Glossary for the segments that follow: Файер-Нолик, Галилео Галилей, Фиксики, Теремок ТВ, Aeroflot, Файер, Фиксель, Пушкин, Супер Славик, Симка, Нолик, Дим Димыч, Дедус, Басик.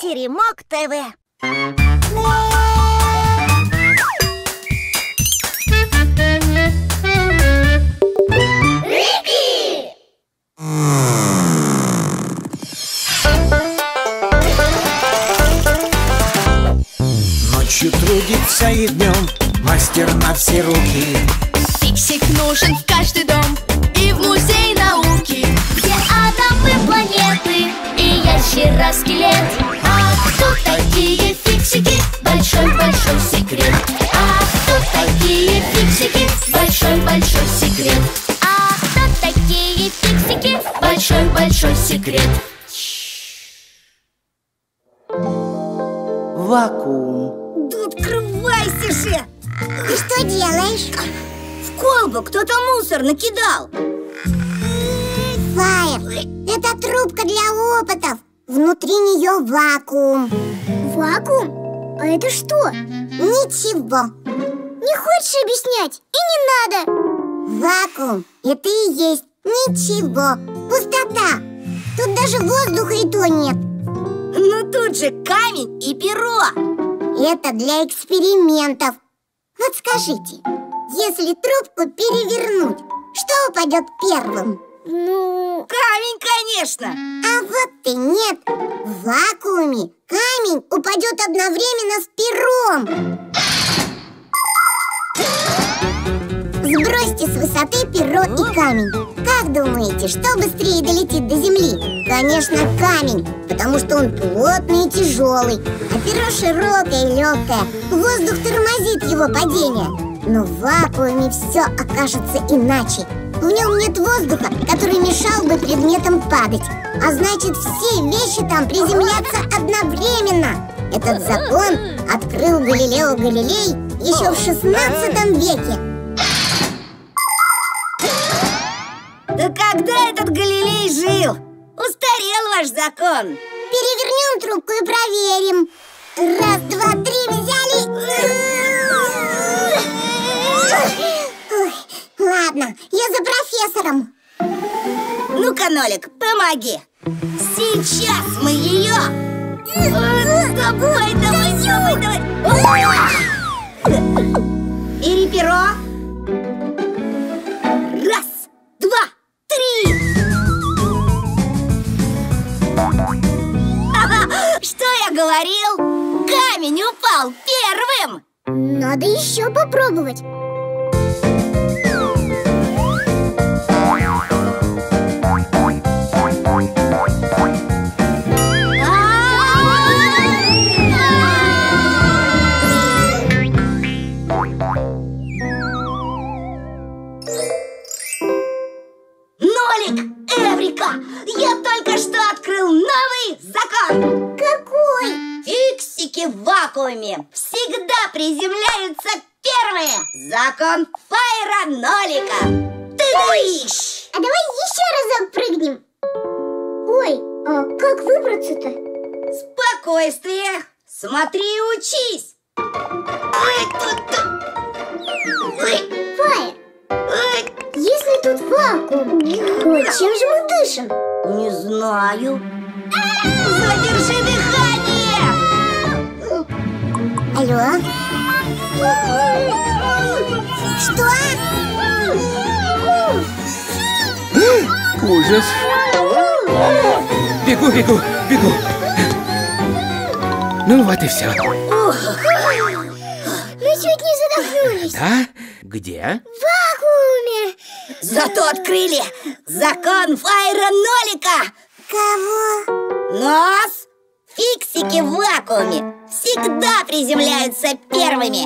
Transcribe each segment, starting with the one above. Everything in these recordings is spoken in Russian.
Теремок ТВ. Рыбки! Ночью трудится и днем мастер на все руки. Фиксик нужен в каждый дом и в музей науки. Где атомы, планеты и ящероскелет. А кто такие фиксики? Большой-большой секрет. А кто такие фиксики? Большой-большой секрет. А кто такие фиксики? Большой-большой секрет. Вакуум. Да открывайся же! Ты что делаешь? Колбу кто-то мусор накидал. Файер, это трубка для опытов. Внутри нее вакуум. Вакуум? А это что? Ничего. Не хочешь объяснять? И не надо. Вакуум – это и есть ничего. Пустота. Тут даже воздуха и то нет. Но тут же камень и перо. Это для экспериментов. Вот скажите, если трубку перевернуть, что упадет первым? Ну, камень, конечно! А вот и нет! В вакууме камень упадет одновременно с пером! Сбросьте с высоты перо и камень. Как думаете, что быстрее долетит до земли? Конечно, камень, потому что он плотный и тяжелый, а перо широкое и легкое. Воздух тормозит его падение. Но в вакууме все окажется иначе. В нем нет воздуха, который мешал бы предметам падать. А значит, все вещи там приземлятся одновременно. Этот закон открыл Галилео Галилей еще в 16 веке. Да когда этот Галилей жил? Устарел ваш закон. Перевернем трубку и проверим. Раз, два, три, взяли... Ой, ладно, я за профессором. Ну-ка, Нолик, помоги. Сейчас мы ее... Давай, давай, давай. Бери перо. Раз, два, три. Что я говорил? Камень упал первым. Надо еще попробовать. Я только что открыл новый закон! Какой? Фиксики в вакууме всегда приземляются первые! Закон Файер-Нолика! Ты-дыщ! А давай еще разок прыгнем! Ой, а как выбраться-то? Спокойствие! Смотри и учись! Файер! Если тут вакуум, чем же мы дышим? Не знаю. Задержи дыхание! Алло? Что? Ужас! Бегу, бегу, бегу! Ну вот и все. Мы чуть не задохнулись. Да? Где? В вакууме! Зато открыли закон Файера-Нолика! Кого? Нас! Фиксики в вакууме всегда приземляются первыми!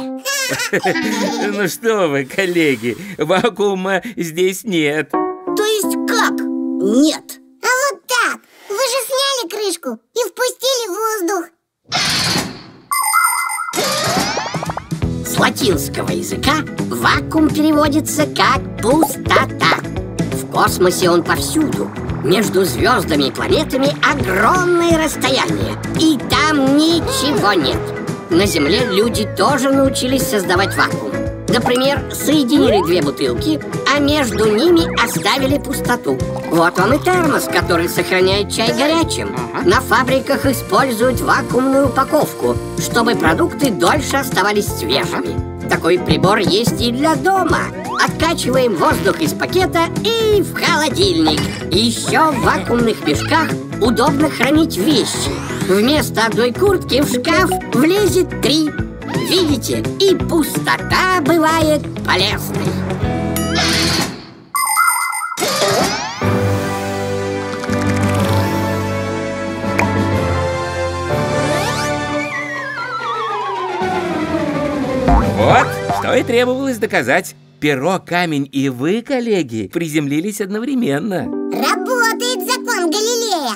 Ну что вы, коллеги, вакуума здесь нет. То есть как нет? А вот так! Вы же сняли крышку и впустили воздух! С латинского языка вакуум переводится как пустота. В космосе он повсюду. Между звездами и планетами огромные расстояния. И там ничего нет. На Земле люди тоже научились создавать вакуум. Например, соединили две бутылки, а между ними оставили пустоту. Вот вам и термос, который сохраняет чай горячим. На фабриках используют вакуумную упаковку, чтобы продукты дольше оставались свежими. Такой прибор есть и для дома. Откачиваем воздух из пакета и в холодильник. Еще в вакуумных мешках удобно хранить вещи. Вместо одной куртки в шкаф влезет 3. Видите, и пустота бывает полезной. Вот, что и требовалось доказать. Перо, камень и вы, коллеги, приземлились одновременно. Работает закон Галилея.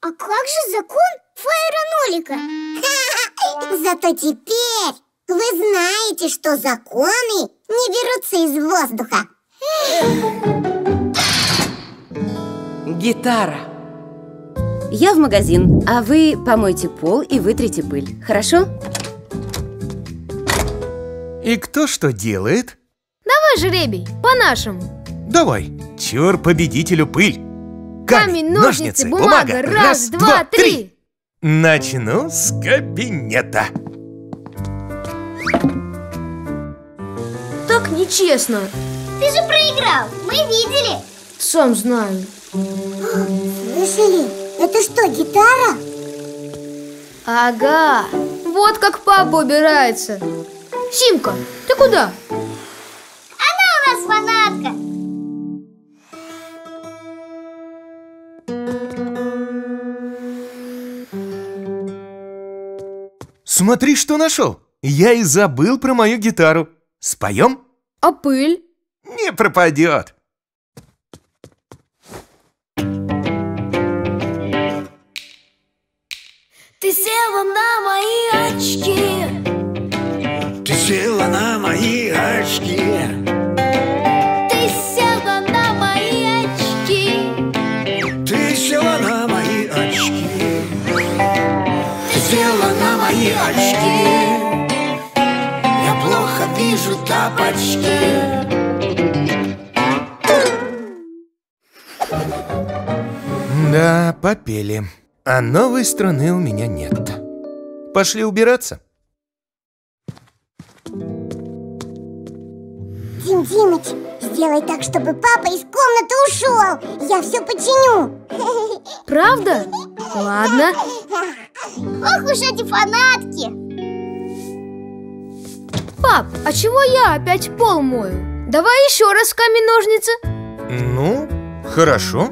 А как же закон Файер-Нолика? Зато теперь вы знаете, что законы не берутся из воздуха. Гитара. Я в магазин, а вы помойте пол и вытрите пыль, хорошо? И кто что делает? Давай жеребий, по-нашему. Давай, чёр победителю пыль. Камень, ножницы, бумага. Раз, два, три. Начну с кабинета. Так нечестно. Ты же проиграл, мы видели. Сам знаю. Слышали? Это что, гитара? Ага. Вот как папа убирается. Симка, ты куда? Она у нас фанатка. Смотри, что нашел. Я и забыл про мою гитару. Споем? А пыль? Не пропадет. Ты села на мои очки. Ты села на мои очки. Ты села на мои очки. Ты села на мои очки. Ты села на мои очки. Я плохо вижу тапочки. Да, попели. А новой струны у меня нет. Пошли убираться. Дим Димыч, сделай так, чтобы папа из комнаты ушел. Я все починю. Правда? Ладно. Ох уж эти фанатки! Пап, а чего я опять пол мою? Давай еще раз камень-ножницы. Ну, хорошо.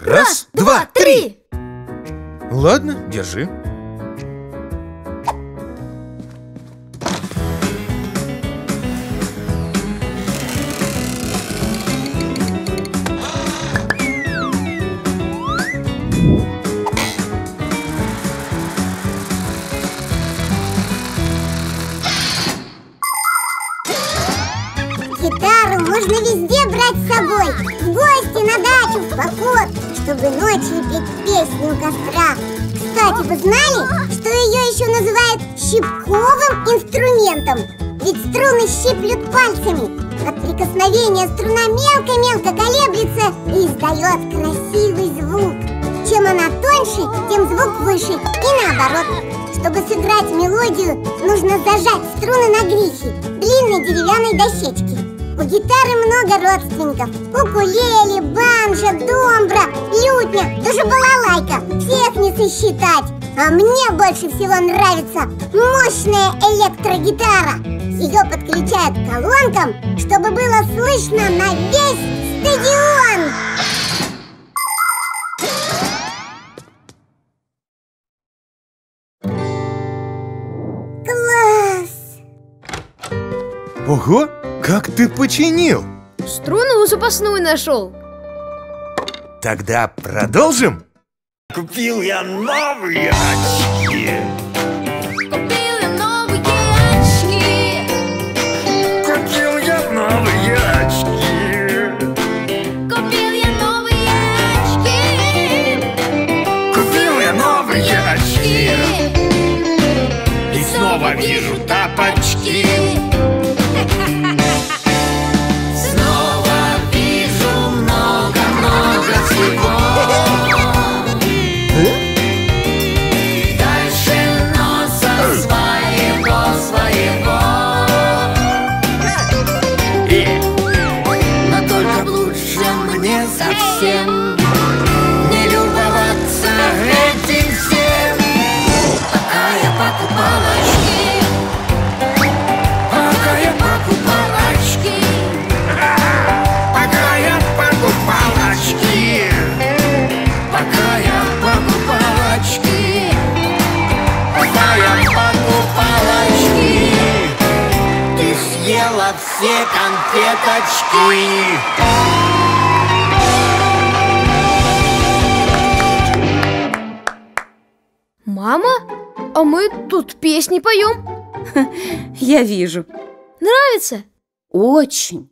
Раз, два, три! Ладно, держи. Можно везде брать с собой, в гости, на дачу, в поход, чтобы ночью петь песню у костра. Кстати, вы знали, что ее еще называют щипковым инструментом? Ведь струны щиплют пальцами. От прикосновения струна мелко-мелко колеблется и издает красивый звук. Чем она тоньше, тем звук выше, и наоборот. Чтобы сыграть мелодию, нужно зажать струны на грифе длинной деревянной дощечки. У гитары много родственников. Укулеле, банджо, домбра, лютня, даже балалайка. Всех не сосчитать. А мне больше всего нравится мощная электрогитара. Ее подключают к колонкам, чтобы было слышно на весь стадион. Класс! Ого! Как ты починил? Струну запасную нашел. Тогда продолжим? Купил я новые очки. Купил я новые очки. Купил я новые очки. Купил я новые очки. Купил я новые очки. И снова вижу тапочки. все конфеточки. Мама, а мы тут песни поем? Я вижу. Нравится? Очень.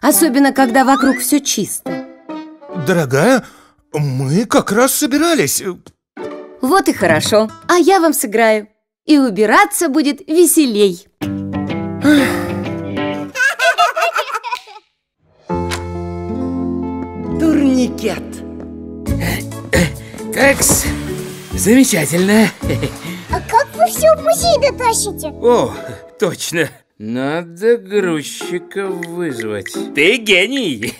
Особенно, когда вокруг все чисто. Дорогая, мы как раз собирались. Вот и хорошо. А я вам сыграю. И убираться будет веселей. Турникет. Такс, замечательно. А как вы все в музей дотащите? О, точно. Надо грузчика вызвать. Ты гений.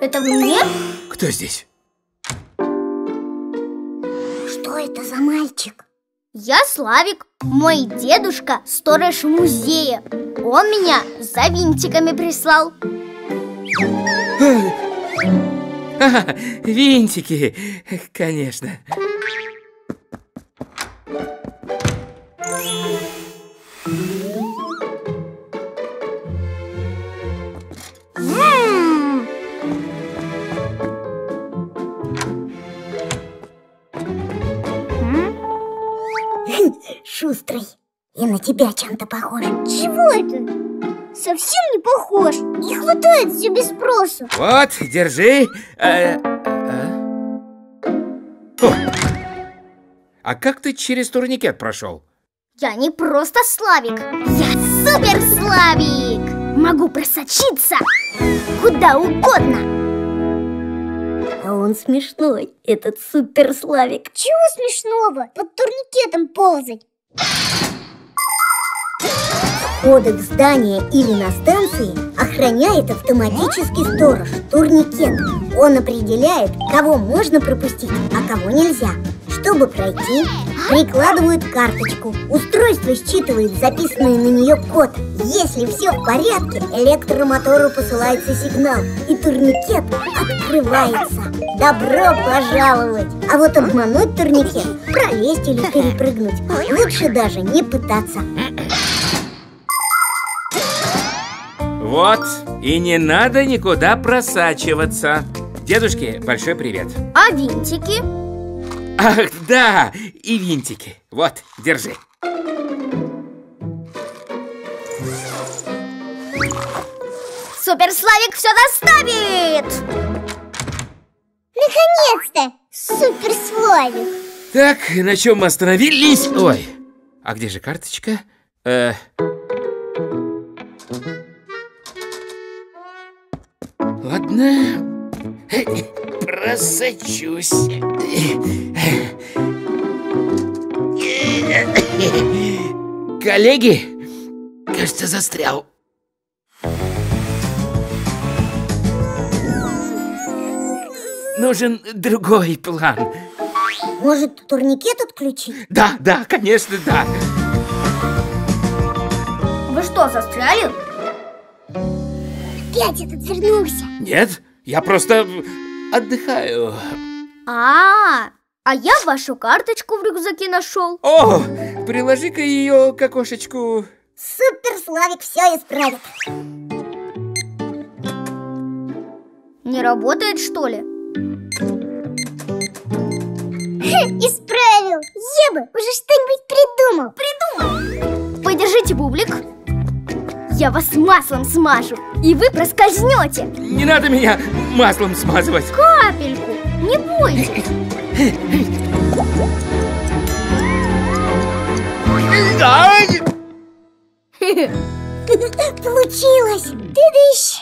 Это мне? Кто здесь? Что это за мальчик? Я Славик. Мой дедушка сторож музея. Он меня за винтиками прислал. Винтики, конечно. Шустрый. И на тебя чем-то похож. Чего это? Совсем не похож. Не хватает все без спросу. Вот, держи. А как ты через турникет прошел? Я не просто Славик. Я Супер Славик. Могу просочиться куда угодно. А он смешной, этот Супер Славик. Чего смешного? Под турникетом ползать. Входы в здание или на станции охраняет автоматический сторож, турникет. Он определяет, кого можно пропустить, а кого нельзя. Чтобы пройти, прикладывают карточку. Устройство считывает записанный на нее код. Если все в порядке, электромотору посылается сигнал, и турникет открывается. Добро пожаловать! А вот обмануть турникет, пролезть или перепрыгнуть, лучше даже не пытаться. Вот, и не надо никуда просачиваться. Дедушке большой привет. А винтики? Ах, да, и винтики. Вот, держи. Супер Славик все доставит! Наконец-то, Супер Славик. Так, на чем мы остановились? Ой, а где же карточка? Ладно, просочусь. Коллеги, кажется, застрял. Нужен другой план. Может, турникет отключить? Да, да, конечно, да. Вы что, застряли? Опять этот вернулся. Нет, я просто отдыхаю. А я вашу карточку в рюкзаке нашел. О, приложи-ка ее к окошечку. Супер Славик все исправит. Не работает, что ли? Исправил. Я бы уже что-нибудь придумал. Придумал. Подержите бублик. Я вас маслом смажу, и вы проскользнете. Не надо меня маслом смазывать. Капельку, не бойтесь. Получилось. Дедыщ.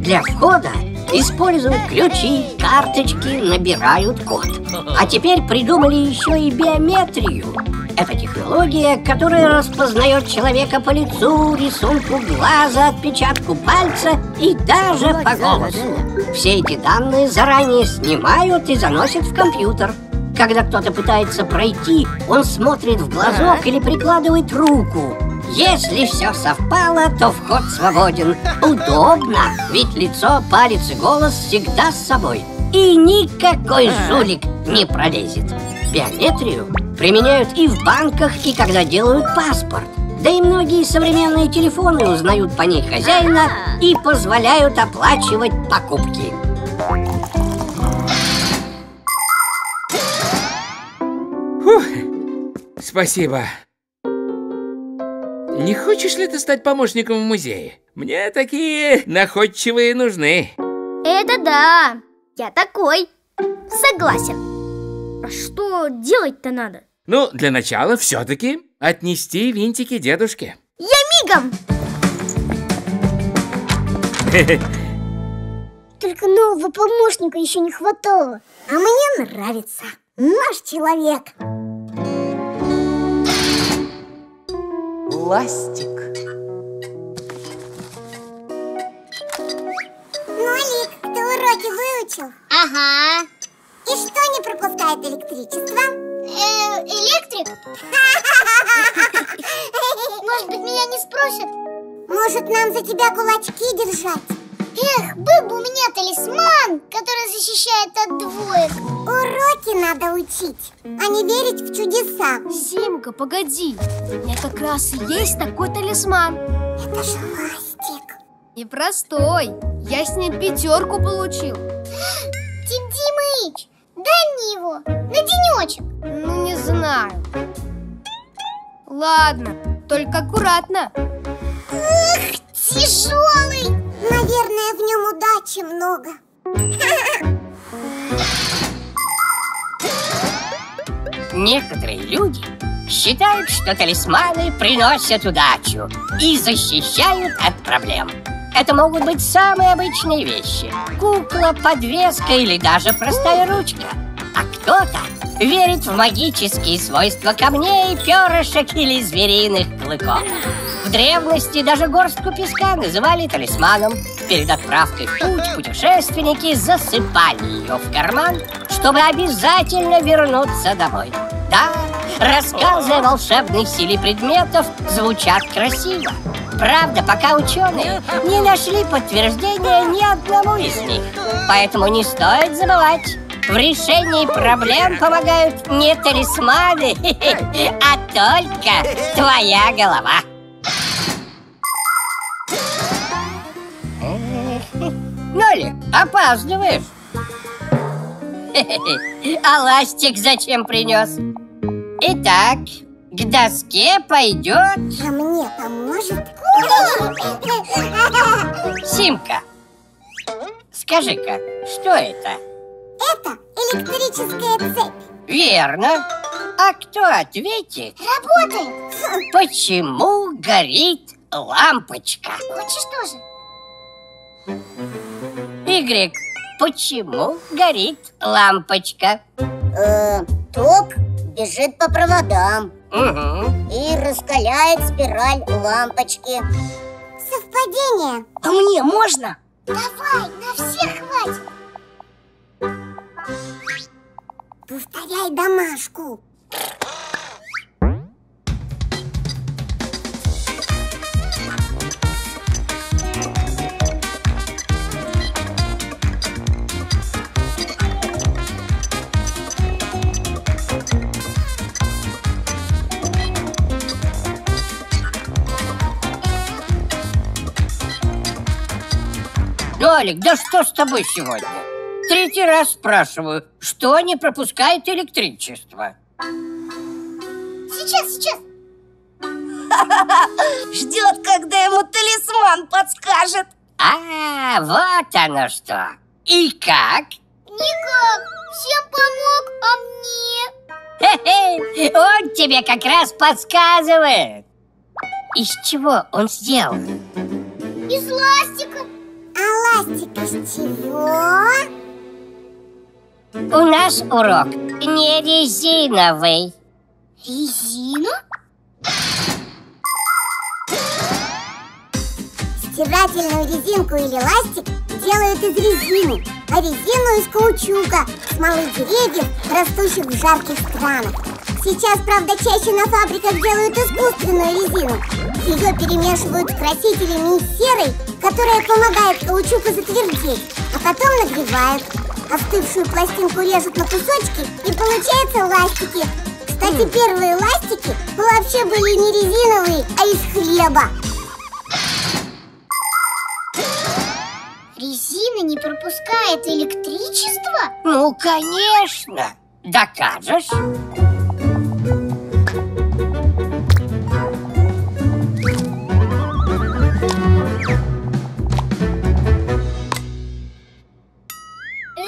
Для входа используют ключи, карточки, набирают код. А теперь придумали еще и биометрию. Это технология, которая распознает человека по лицу, рисунку глаза, отпечатку пальца и даже по голосу. Все эти данные заранее снимают и заносят в компьютер. Когда кто-то пытается пройти, он смотрит в глазок или прикладывает руку. Если все совпало, то вход свободен. Удобно, ведь лицо, палец и голос всегда с собой. И никакой жулик не пролезет. Биометрию применяют и в банках, и когда делают паспорт. Да и многие современные телефоны узнают по ней хозяина и позволяют оплачивать покупки. Фух, спасибо. Не хочешь ли ты стать помощником в музее? Мне такие находчивые нужны. Это да, я такой. Согласен. А что делать-то надо? Ну, для начала все-таки отнести винтики дедушке. Я мигом! Только нового помощника еще не хватало. А мне нравится наш человек. Ластик. Нолик, ты уроки выучил? Ага. И что не пропускает электричество? Электрик? Может быть, меня не спросят? Может, нам за тебя кулачки держать? Эх, был бы у меня талисман, который защищает от двоек. Уроки надо учить, а не верить в чудеса. Симка, погоди. У меня как раз и есть такой талисман. Это же ластик. Непростой. Я с ним пятерку получил. Дим Димыч, дай мне его на денечек. Ну, не знаю. Ладно, только аккуратно. Ух, тяжелый. Наверное, в нем удачи много. Некоторые люди считают, что талисманы приносят удачу и защищают от проблем. Это могут быть самые обычные вещи. Кукла, подвеска или даже простая ручка. А кто-то верит в магические свойства камней, перышек или звериных клыков. В древности даже горстку песка называли талисманом. Перед отправкой в путь путешественники засыпали ее в карман, чтобы обязательно вернуться домой. Да, рассказы о волшебной силе предметов звучат красиво. Правда, пока ученые не нашли подтверждения ни одному из них. Поэтому не стоит забывать, в решении проблем помогают не талисманы, а только твоя голова. Нолик, опаздываешь. А ластик зачем принес? Итак, к доске пойдет... А мне поможет? Симка, скажи-ка, что это? Это электрическая цепь. Верно. А кто ответит? Работает. Почему горит лампочка? Хочешь тоже? Игорь, почему горит лампочка? Ток бежит по проводам. Угу. И раскаляет спираль лампочки. Совпадение. А мне можно? Давай, на всех хватит. Повторяй домашку. Нолик, да что с тобой сегодня? Третий раз спрашиваю, что не пропускает электричество? Сейчас, сейчас. Ждет, когда ему талисман подскажет. А, вот оно что. И как? Никак. Всем помог, а мне? Он тебе как раз подсказывает. Из чего он сделан? Из ластика. А ластик из чего? У нас урок не резиновый. Резина? Стирательную резинку или ластик делают из резины, а резину из каучука, смолы деревьев, растущих в жарких странах. Сейчас, правда, чаще на фабриках делают искусственную резину. Ее перемешивают с красителями из серой, которая помогает каучуку затвердеть, а потом нагревают. Остывшую пластинку режут на кусочки, и получаются ластики. Кстати, Эти первые ластики вообще были не резиновые, а из хлеба. Резина не пропускает электричество? Ну, конечно. Докажешь?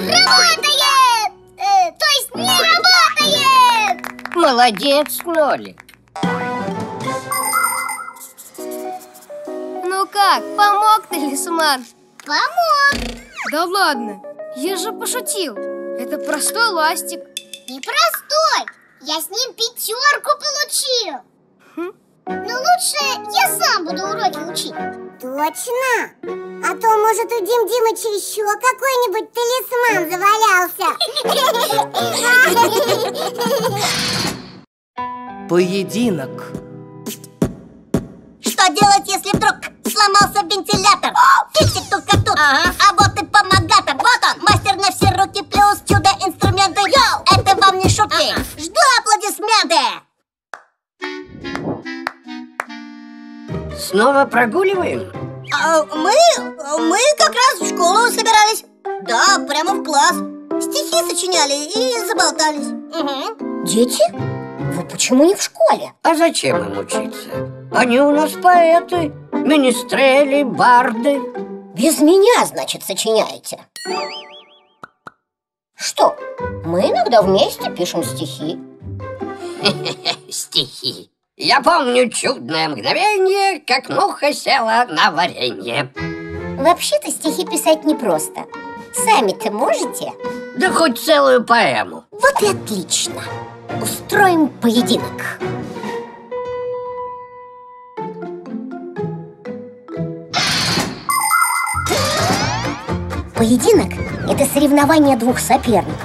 Работает! То есть не работает! Молодец, Нолик. Ну как, помог талисман? Помог! Да ладно, я же пошутил. Это простой ластик. Непростой! Я с ним 5 получил. Но лучше я сам буду уроки учить. Точно! А то, может, у Дим Димыча еще какой-нибудь талисман завалялся. Поединок. Что делать, если вдруг сломался вентилятор? Фиксик тут как тут, а вот и помогатор. Вот он, мастер на все руки плюс чудо-инструменты. Это вам не шутки. Жду аплодисменты. Снова прогуливаем? Мы как раз в школу собирались. Да, прямо в класс. Стихи сочиняли и заболтались. Дети? Вы почему не в школе? А зачем им учиться? Они у нас поэты, министрели, барды. Без меня, значит, сочиняете? Что, мы иногда вместе пишем стихи. Стихи. Я помню чудное мгновение, как муха села на варенье. Вообще-то стихи писать непросто. Сами-то можете? Да хоть целую поэму. Вот и отлично. Устроим поединок. Поединок – это соревнование двух соперников.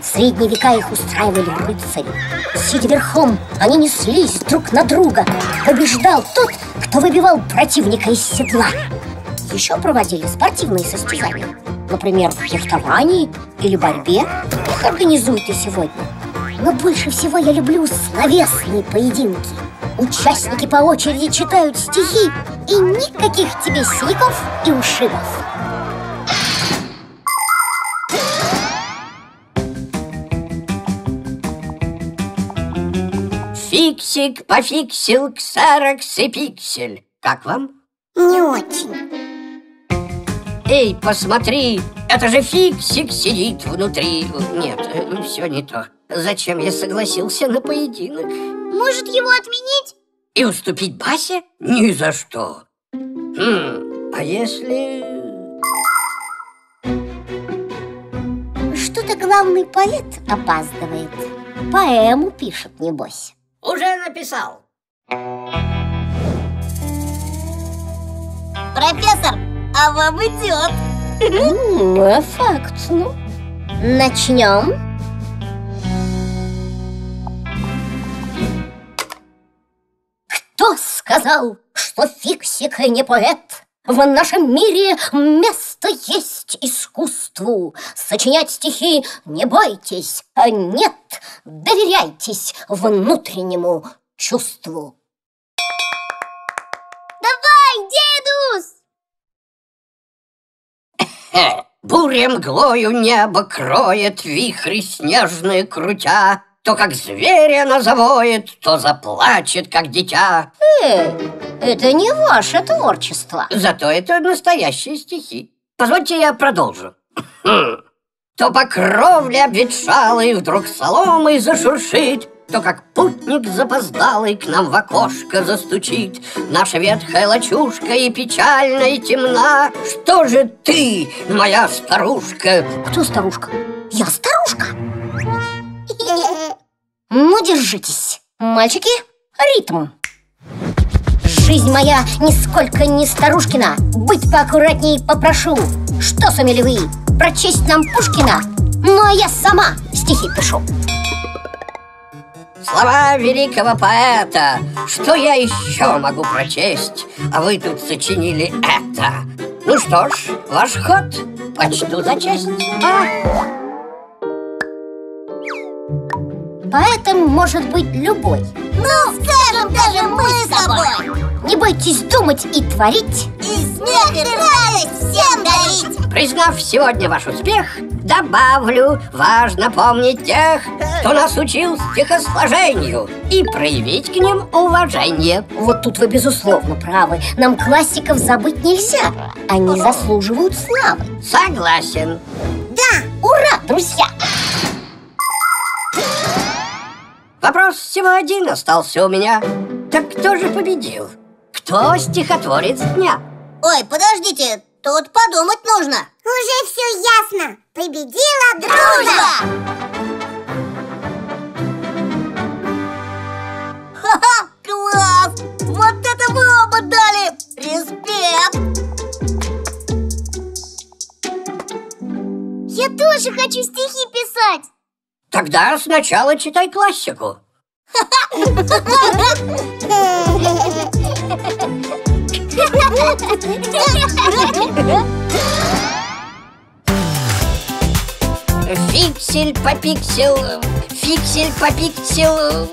В средние века их устраивали рыцари. Сидя верхом, они неслись друг на друга. Побеждал тот, кто выбивал противника из седла. Еще проводили спортивные состязания. Например, в фехтовании или борьбе. Их организуют и сегодня. Но больше всего я люблю словесные поединки. Участники по очереди читают стихи. И никаких тебе синяков и ушибов. Фиксик пофиксил ксерокс и пиксель. Как вам? Не очень. Эй, посмотри, это же Фиксик сидит внутри. Нет, все не то. Зачем я согласился на поединок? Может, его отменить? И уступить Басе? Ни за что. А если... Что-то главный поэт опаздывает. Поэму пишет, небось. Уже написал. Профессор, а вам идет. Факт, ну. Начнем. Кто сказал, что Фиксик не поэт? В нашем мире место есть искусству. Сочинять стихи не бойтесь, а нет, доверяйтесь внутреннему чувству. Давай, Дедус! Буря мглою небо кроет, вихри снежные крутя. То как зверя она завоет, то заплачет, как дитя. Это не ваше творчество. Зато это настоящие стихи. Позвольте, я продолжу. То по кровле обветшалой вдруг соломой зашуршит, то как путник запоздалый к нам в окошко застучит. Наша ветхая лачушка и печальна, и темна. Что же ты, моя старушка? Кто старушка? Я старушка? Ну, держитесь, мальчики, ритм. Жизнь моя нисколько не старушкина. Быть поаккуратней попрошу. Что сумели вы прочесть нам Пушкина? Ну, а я сама стихи пишу. Слова великого поэта. Что я еще могу прочесть? А вы тут сочинили это. Ну что ж, ваш ход. Почту за честь. Поэтому может быть любой. Ну, скажем, даже мы с тобой. Не бойтесь думать и творить, и смех, и радость всем дарить. Признав сегодня ваш успех, добавлю, важно помнить тех, кто нас учил стихосложению, и проявить к ним уважение. Вот тут вы безусловно правы. Нам классиков забыть нельзя. Они заслуживают славы. Согласен. Да, ура, друзья! Вопрос всего один остался у меня. Так кто же победил? Кто стихотворец дня? Ой, подождите, тут подумать нужно. Уже все ясно. Победила дружба! Ха-ха, класс! Вот это вы оба дали! Респект! Я тоже хочу стихи писать! Тогда сначала читай классику. Фиксель по пикселю, фиксель по пикселю.